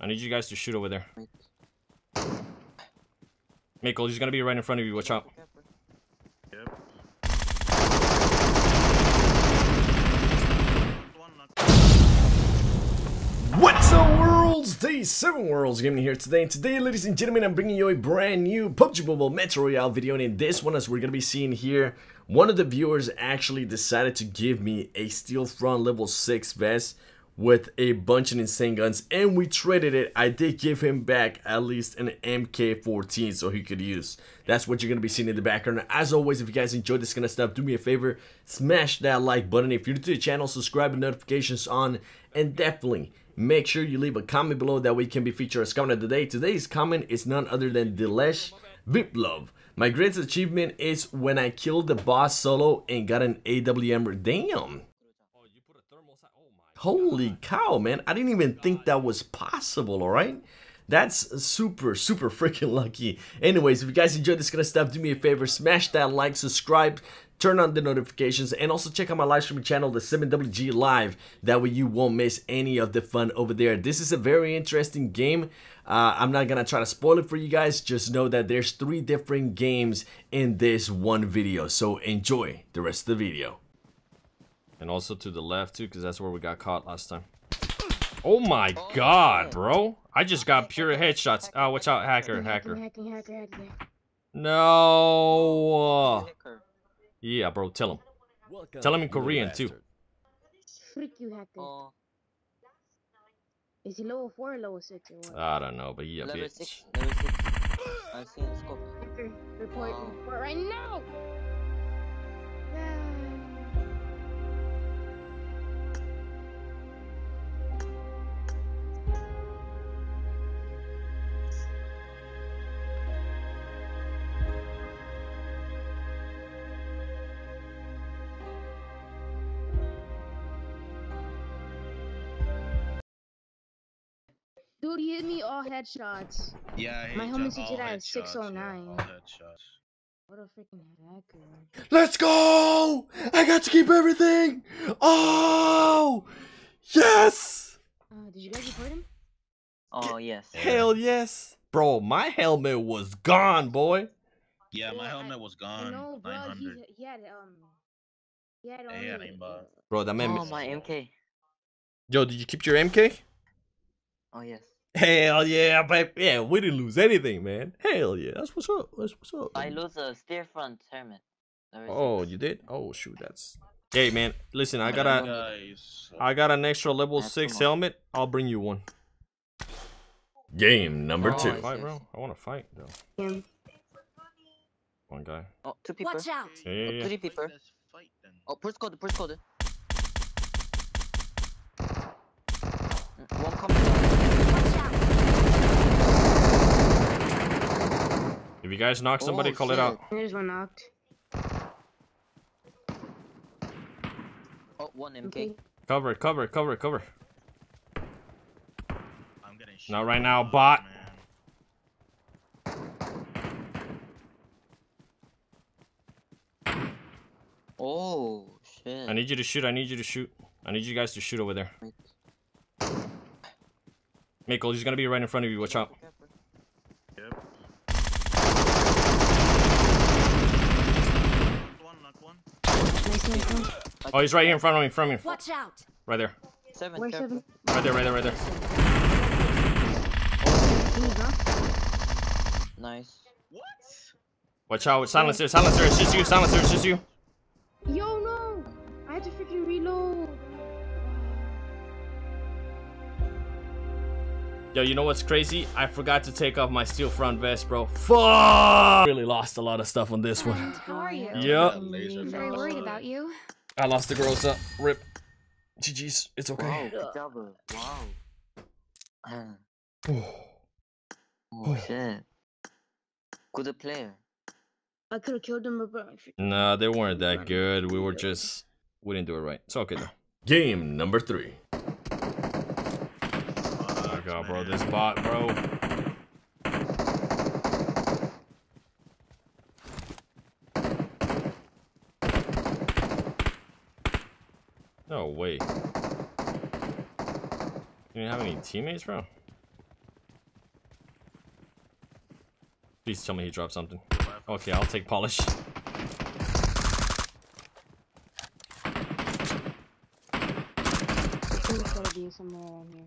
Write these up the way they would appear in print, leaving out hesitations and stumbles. I need you guys to shoot over there. Mikkel, he's gonna be right in front of you. Watch out. Yep. What's up, worlds? Day 7 Worlds Gaming here today. And today, ladies and gentlemen, I'm bringing you a brand new PUBG Mobile Metro Royale video. And in this one, as we're gonna be seeing here, one of the viewers actually decided to give me a Steel Front level 6 vest with a bunch of insane guns, and we traded it. I did give him back at least an MK14 so he could use. That's what you're gonna be seeing in the background. As always, if you guys enjoyed this kind of stuff, do me a favor, smash that like button. If you're new to the channel, subscribe and notifications on, and definitely make sure you leave a comment below, that way you can be featured as comment of the day. Today's comment is none other than Delesh Vip Love. My greatest achievement is when I killed the boss solo and got an AWM. Damn. Holy cow, man. I didn't even think that was possible, alright? That's super, super freaking lucky. Anyways, if you guys enjoyed this kind of stuff, do me a favor, smash that like, subscribe, turn on the notifications, and also check out my live streaming channel, the 7WG Live. That way you won't miss any of the fun over there. This is a very interesting game. I'm not gonna try to spoil it for you guys. Just know that there's 3 different games in this one video. So enjoy the rest of the video. And also to the left too, because that's where we got caught last time. Oh my god, bro. I just got pure headshots. Oh, watch out, hacker. No. Yeah, bro, tell him. Tell him in Korean too. Is he level 4 or level 6 or what? I don't know, but yeah, bitch. I see the scope. Report right now. Dude, he hit me all headshots. Yeah, my homie hit at 609. All headshots. What a freaking hacker! Let's go! I got to keep everything. Oh, yes! Did you guys record him? Oh yes. Hell yes, bro! My helmet was gone, boy. Yeah, my helmet was gone. No, bro, he had bro, that man. Oh, my MK. Yo, did you keep your MK? Oh yes. Hell yeah, babe. Yeah, we didn't lose anything, man. Hell yeah, that's what's up. That's what's up. I lose a Steel Front helmet. Oh, you did? Oh shoot, that's. Hey man, listen, I got an extra level 6 helmet. I'll bring you one. Game number 2. Fight, bro. I want to fight though. Yeah. One guy. Oh, 2 people. Watch out. Yeah, yeah, yeah. Oh, 3 people. Oh, push code, push code. One coming. If you guys knock somebody, call it out. There's one knocked. Oh, 1 MK. Okay. Cover, cover, cover, cover. I'm getting shot. Not right now, bot. Man. Oh, shit. I need you to shoot. I need you to shoot. I need you guys to shoot over there. Mikkel, he's gonna be right in front of you. Watch out. Oh, he's right here in front of me, from me. Watch out! Right there. 7, 7. Right there, right there, right there. Oh. Nice. What? Watch out! Silencer, silencer. It's just you, silencer. It's just you. Yo, no! I had to freaking reload. Yo, you know what's crazy? I forgot to take off my Steel Front vest, bro. Fuck! Really lost a lot of stuff on this one. How are you? Yep. I'm very worried about you. I lost the girls up. Rip. GG's. It's okay. Wow. Wow. Oh shit. Good player. I could have killed them, but nah, they weren't that good. We were just, we didn't do it right. It's okay though. Game number 3. Oh, bro, this bot, bro. No way. You didn't have any teammates, bro? Please tell me he dropped something. Okay, I'll take polish. There's gotta be somewhere around here.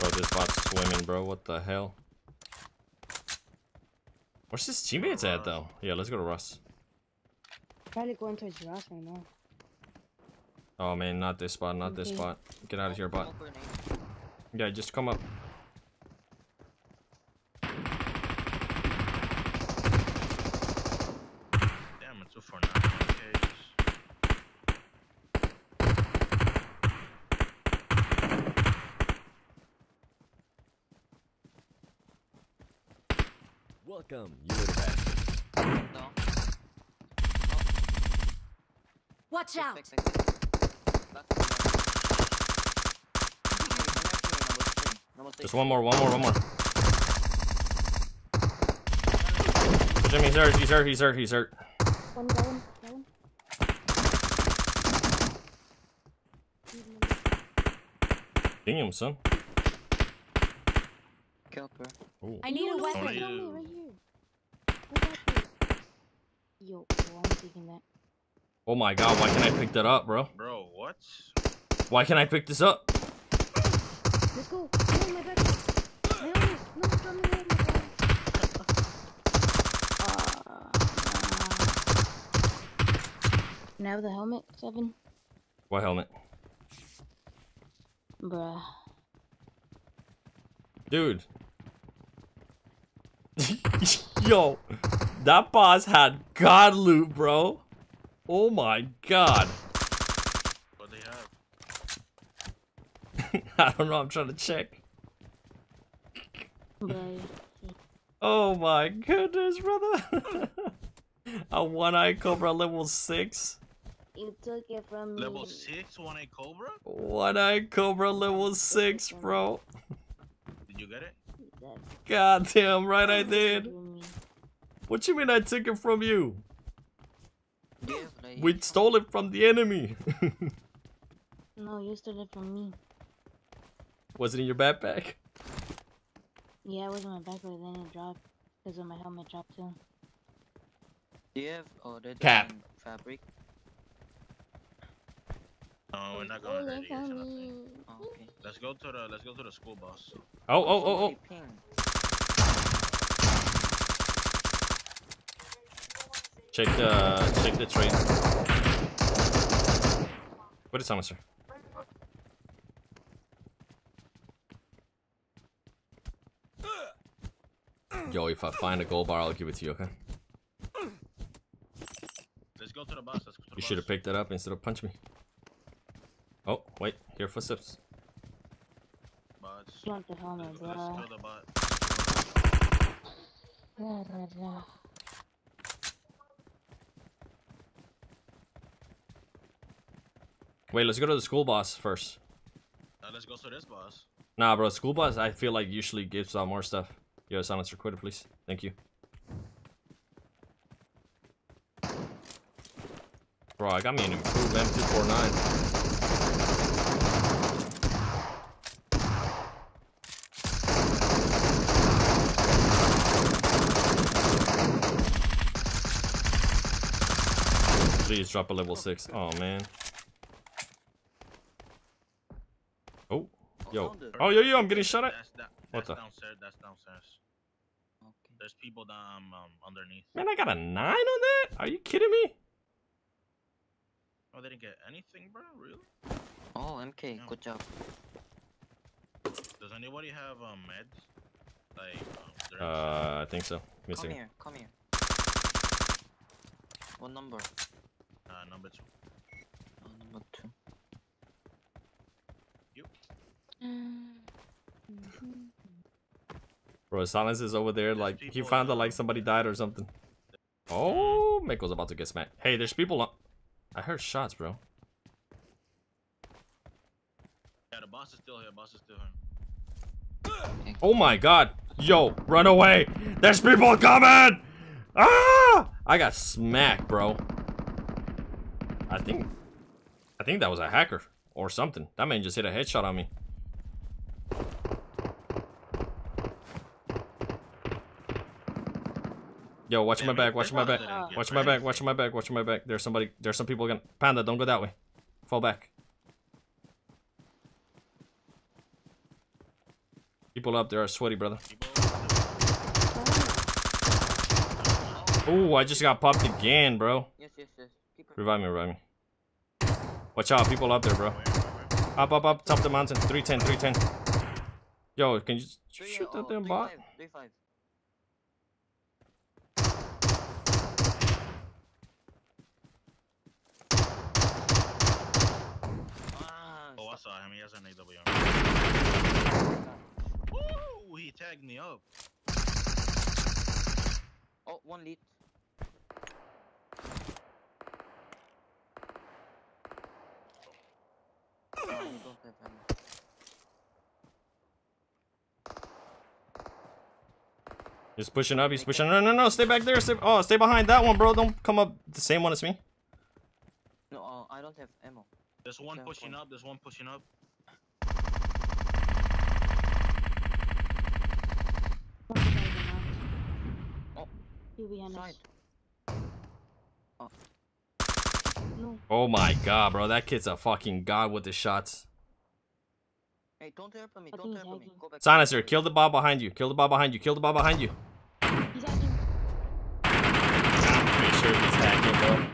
Bro, this bot's swimming, bro. What the hell? Where's his teammates at, though? Yeah, let's go to Russ. Probably going towards Russ right now. Oh, man, not this spot, not this spot. Get out of here, bot. Yeah, just come up. Damn, it's so far now. Welcome, you little bastard. No. Oh. Watch out! Just one more. Jimmy, he's hurt. One down, Damn, son. Ooh. I need a weapon. Right here. Yo, I'm taking that. Oh my god, why can't I pick that up, bro? Bro, what? Why can't I pick this up? Let's go. Oh my god. Now the helmet, 7. What helmet? Bruh. Dude. Yo, that boss had god loot, bro. Oh my god. What they have? I don't know, I'm trying to check. Oh my goodness, brother. A One-Eyed Cobra level 6. You took it from me. Level 6 One-Eyed Cobra? One-Eyed Cobra level 6, bro. Did you get it? God damn right I did. What you mean I took it from you? We stole it from the enemy. No, you stole it from me. Was it in your backpack? Yeah, it was in my backpack, then it dropped. Because when my helmet dropped too. Do you have ordered fabric? No, we're not going to do okay. Let's go to the school bus. Oh. Check the train. What is Thomas, sir? Yo, if I find a gold bar, I'll give it to you, okay? Let's go to the bus. You should have picked that up instead of punch me. Oh, wait, here for sips. What the hell is that? Wait, let's go to the school bus first. Let's go to this bus. Nah, bro, school bus I feel like usually gives out more stuff. Yo, silencer, quitter, please. Thank you. Bro, I got me an improved M249. Please drop a level 6. Oh man. Oh, yo. Oh, yo, I'm getting shot at. What the? That's downstairs. There's people down underneath. Man, I got a 9 on that? Are you kidding me? Oh, they didn't get anything, bro. Really? Oh, MK. Yeah. Good job. Does anybody have meds? Like, I think so. Missing. Come here. What number? Number 2. Oh, number 2. You. Bro, silence is over there. Like he found that like somebody died or something. Oh, Miko's about to get smacked. Hey, there's people on. I heard shots, bro. Yeah, the boss is still here. Oh my god! Yo, run away! There's people coming! Ah! I got smacked, bro. I think that was a hacker or something. That man just hit a headshot on me. Yo, watch my back, watch my back, watch my back, watch my back, watch my back. There's somebody, there's some people gonna... Panda, don't go that way. Fall back. People up there are sweaty, brother. Oh, I just got popped again, bro. Yes, yes, yes. Revive me, revive me. Watch out, people up there, bro. Up, up, up, top the mountain. 310, 310. Yo, can you shoot that damn bot? Oh, I saw him. He has an AWM. Woo! He tagged me up. Oh, one lead. He's pushing up, he's pushing. No, no, no, stay back there. Stay... Oh, stay behind that one, bro. Don't come up the same one as me. No, I don't have ammo. There's one pushing up, there's one pushing up. Oh. No. Oh my god, bro, that kid's a fucking god with the shots. Hey, don't tear for me, don't tear for me. Go back. Silencer, kill the bot behind you, kill the bot behind you, kill the bot behind you. He's hacking. I'm pretty sure he's hacking, bro.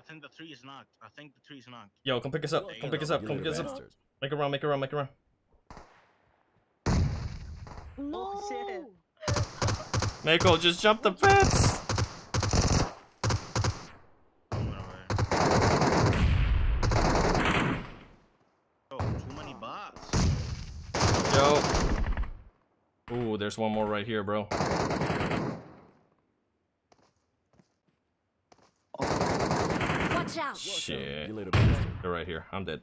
I think the tree is knocked. I think the tree is knocked. Yo, come pick us up, come pick us up, come pick us up. Make a run, make a run, make a run. No! Oh, Mako, just jump the fence! Oh, too many bots. Yo. Ooh, there's one more right here, bro. Watch out. Shit. They're right here. I'm dead.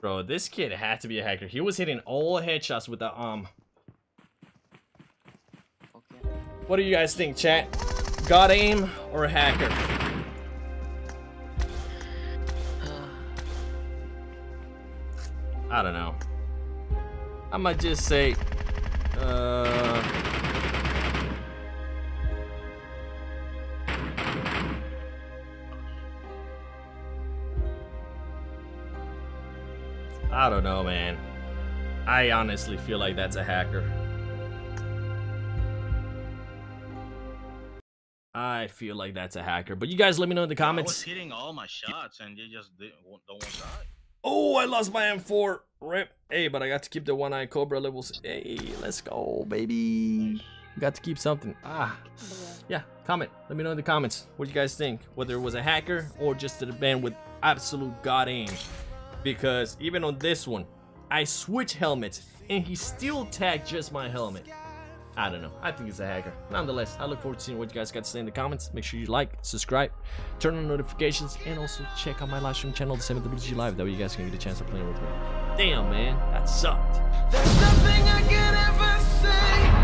Bro, this kid had to be a hacker. He was hitting all headshots with the arm. What do you guys think, chat? God aim or a hacker? I don't know. I might just say, I don't know, man. I honestly feel like that's a hacker. I feel like that's a hacker, but you guys let me know in the comments. I was hitting all my shots and you just don't die. Oh, I lost my M4. Rip. Hey, but I got to keep the One Eyed Cobra levels. Hey, let's go, baby. Nice. Got to keep something. Ah, yeah. Comment. Let me know in the comments what you guys think. Whether it was a hacker or just a man with absolute god aim. Because even on this one, I switched helmets and he still tagged just my helmet. I don't know. I think it's a hacker. Nonetheless, I look forward to seeing what you guys got to say in the comments. Make sure you like, subscribe, turn on notifications, and also check out my live stream channel, The7WG Live. That way you guys can get a chance to play with me. Damn, man. That sucked. There's nothing I can ever say.